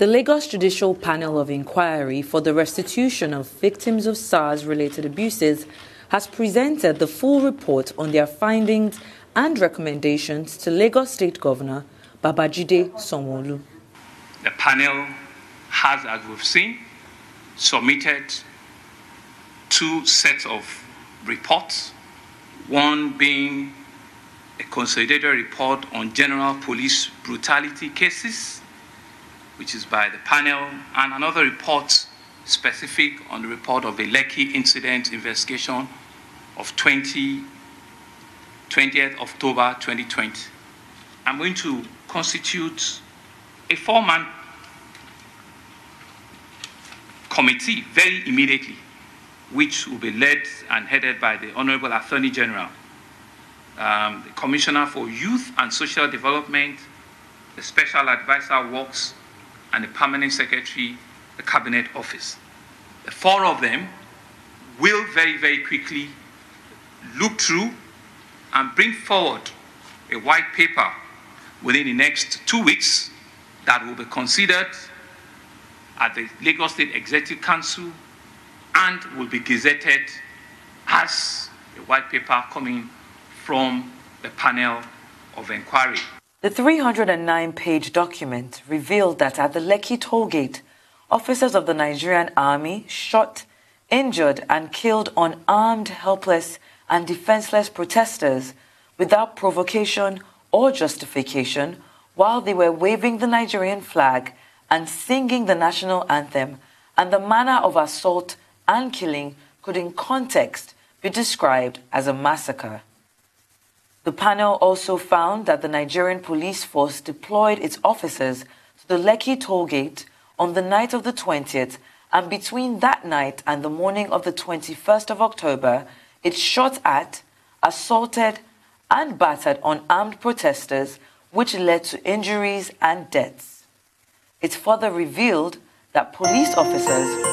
The Lagos Judicial Panel of Inquiry for the Restitution of Victims of SARS-related Abuses has presented the full report on their findings and recommendations to Lagos State Governor Babajide Sanwo-Olu. The panel has, as we've seen, submitted two sets of reports, one being a consolidated report on general police brutality cases, which is by the panel, and another report specific on the report of the Lekki Incident Investigation of 20th October 2020. I'm going to constitute a four-man committee very immediately, which will be led and headed by the Honorable Attorney General, the Commissioner for Youth and Social Development, the Special Advisor Works, and the Permanent Secretary, the Cabinet Office. The four of them will very, very quickly look through and bring forward a white paper within the next 2 weeks that will be considered at the Lagos State Executive Council and will be gazetted as a white paper coming from the panel of inquiry. The 309-page document revealed that at the Lekki Tollgate, officers of the Nigerian Army shot, injured, and killed unarmed, helpless, and defenseless protesters without provocation or justification while they were waving the Nigerian flag and singing the national anthem, and the manner of assault and killing could in context be described as a massacre. The panel also found that the Nigerian police force deployed its officers to the Lekki Tollgate on the night of the 20th, and between that night and the morning of the 21st of October, it shot at, assaulted, and battered unarmed protesters, which led to injuries and deaths. It further revealed that police officers